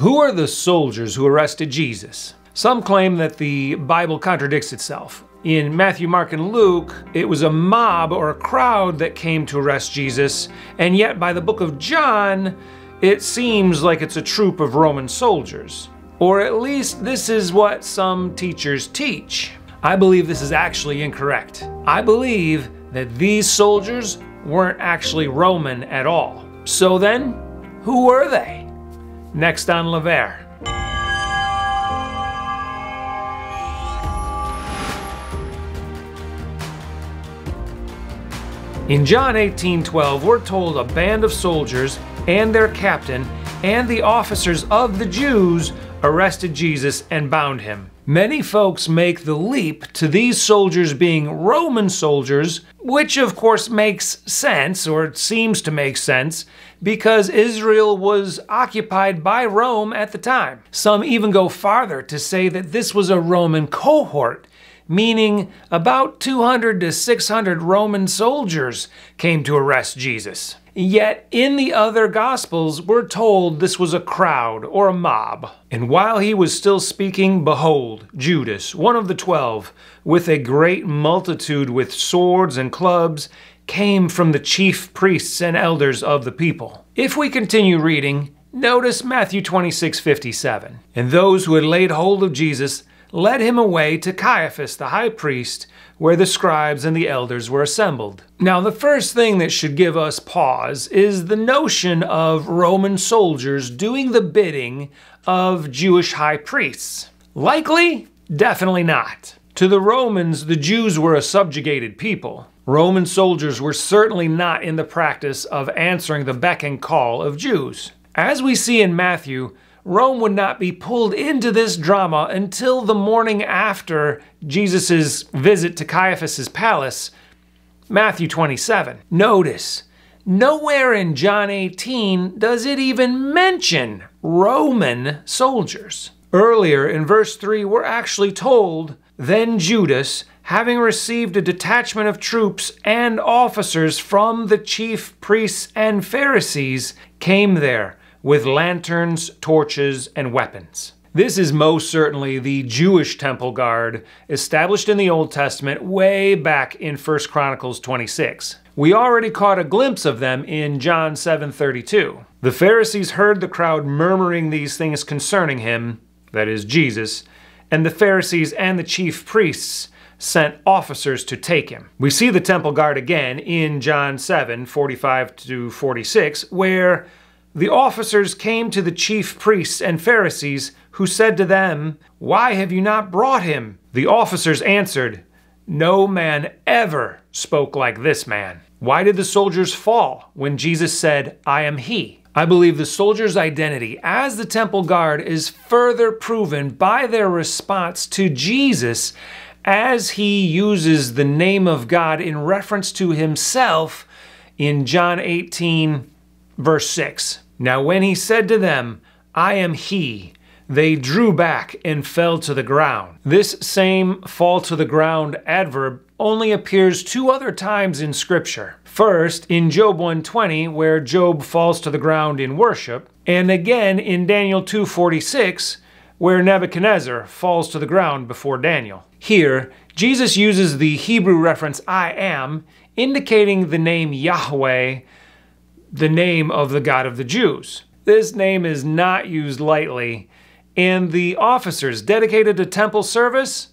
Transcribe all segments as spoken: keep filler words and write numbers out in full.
Who are the soldiers who arrested Jesus? Some claim that the Bible contradicts itself. In Matthew, Mark, and Luke, it was a mob or a crowd that came to arrest Jesus, and yet by the book of John, it seems like it's a troop of Roman soldiers. Or at least this is what some teachers teach. I believe this is actually incorrect. I believe that these soldiers weren't actually Roman at all. So then, who were they? Next on Levaire. In John eighteen twelve, we're told a band of soldiers and their captain and the officers of the Jews arrested Jesus and bound him. Many folks make the leap to these soldiers being Roman soldiers, which of course makes sense, or it seems to make sense, because Israel was occupied by Rome at the time. Some even go farther to say that this was a Roman cohort, meaning about two hundred to six hundred Roman soldiers came to arrest Jesus. Yet in the other Gospels, we're told this was a crowd or a mob. And while he was still speaking, behold, Judas, one of the twelve, with a great multitude with swords and clubs, came from the chief priests and elders of the people. If we continue reading, notice Matthew twenty-six fifty-seven. And those who had laid hold of Jesus led him away to Caiaphas the high priest, where the scribes and the elders were assembled. Now, the first thing that should give us pause is the notion of Roman soldiers doing the bidding of Jewish high priests. Likely? Definitely not. To the Romans, the Jews were a subjugated people. Roman soldiers were certainly not in the practice of answering the beck and call of Jews. As we see in Matthew, Rome would not be pulled into this drama until the morning after Jesus' visit to Caiaphas' palace, Matthew twenty-seven. Notice, nowhere in John eighteen does it even mention Roman soldiers. Earlier in verse three, we're actually told, then Judas, having received a detachment of troops and officers from the chief priests and Pharisees, came there with lanterns, torches, and weapons. This is most certainly the Jewish temple guard established in the Old Testament way back in First Chronicles twenty-six. We already caught a glimpse of them in John seven thirty-two. The Pharisees heard the crowd murmuring these things concerning him, that is Jesus, and the Pharisees and the chief priests sent officers to take him. We see the temple guard again in John seven forty-five to forty-six, where the officers came to the chief priests and Pharisees, who said to them, "Why have you not brought him?" The officers answered, "No man ever spoke like this man." Why did the soldiers fall when Jesus said, "I am he"? I believe the soldiers' identity as the temple guard is further proven by their response to Jesus as he uses the name of God in reference to himself in John eighteen, verse six. Now when he said to them, "I am he," they drew back and fell to the ground. This same fall to the ground adverb only appears two other times in Scripture. First, in Job one twenty, where Job falls to the ground in worship, and again in Daniel two forty-six, where Nebuchadnezzar falls to the ground before Daniel. Here, Jesus uses the Hebrew reference "I am," indicating the name Yahweh, the name of the God of the Jews. This name is not used lightly, and the officers dedicated to temple service,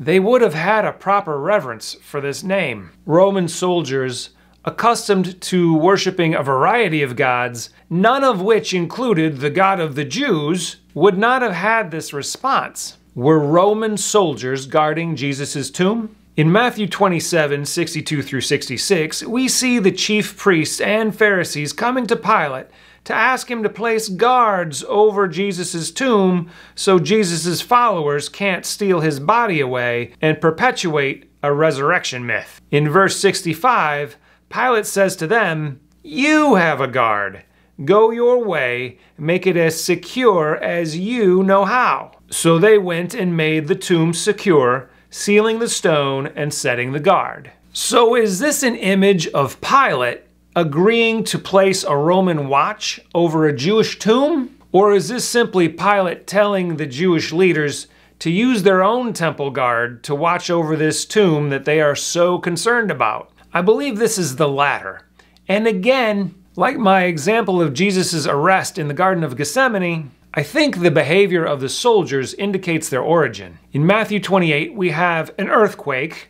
they would have had a proper reverence for this name. Roman soldiers, accustomed to worshiping a variety of gods, none of which included the God of the Jews, would not have had this response. Were Roman soldiers guarding Jesus' tomb? In Matthew twenty-seven sixty-two through sixty-six, we see the chief priests and Pharisees coming to Pilate to ask him to place guards over Jesus' tomb so Jesus' followers can't steal his body away and perpetuate a resurrection myth. In verse sixty-five, Pilate says to them, "You have a guard. Go your way, make it as secure as you know how." So they went and made the tomb secure, sealing the stone and setting the guard. So is this an image of Pilate agreeing to place a Roman watch over a Jewish tomb? Or is this simply Pilate telling the Jewish leaders to use their own temple guard to watch over this tomb that they are so concerned about? I believe this is the latter. And again, like my example of Jesus' arrest in the Garden of Gethsemane, I think the behavior of the soldiers indicates their origin. In Matthew twenty-eight, we have an earthquake.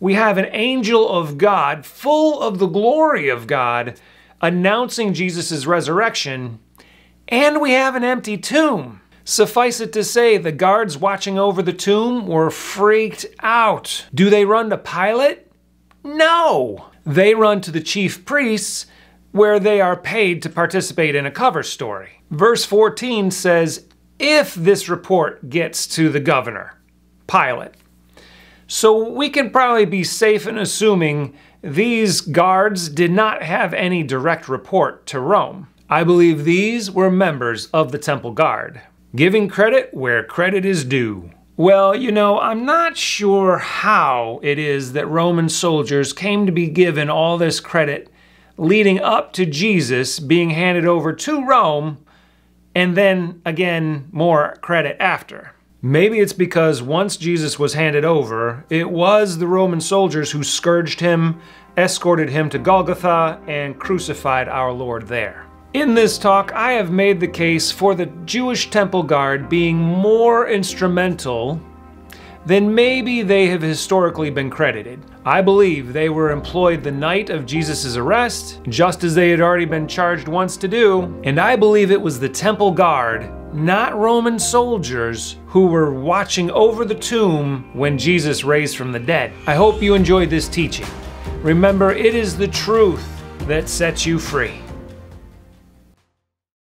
We have an angel of God, full of the glory of God, announcing Jesus' resurrection, and we have an empty tomb. Suffice it to say, the guards watching over the tomb were freaked out. Do they run to Pilate? No! They run to the chief priests, where they are paid to participate in a cover story. Verse fourteen says, if this report gets to the governor, Pilate. So we can probably be safe in assuming these guards did not have any direct report to Rome. I believe these were members of the temple guard, giving credit where credit is due. Well, you know, I'm not sure how it is that Roman soldiers came to be given all this credit leading up to Jesus being handed over to Rome, and then again more credit after. Maybe it's because once Jesus was handed over, it was the Roman soldiers who scourged him, escorted him to Golgotha, and crucified our Lord there. In this talk, I have made the case for the Jewish temple guard being more instrumental than maybe they have historically been credited. I believe they were employed the night of Jesus' arrest, just as they had already been charged once to do, and I believe it was the temple guard, not Roman soldiers, who were watching over the tomb when Jesus raised from the dead. I hope you enjoyed this teaching. Remember, it is the truth that sets you free.